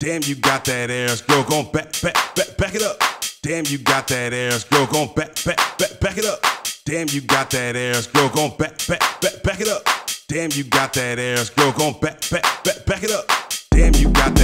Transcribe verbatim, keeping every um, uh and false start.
Damn, you got that ass, girl. Go on, back, back, back, back it up. Damn, you got that ass, girl. Go on, back, back, back, back it up. Damn, you got that ass, girl. Go on, back, back, back, back it up. Damn, you got that ass, girl. Go on, back, back, back, back it up. Damn, you got.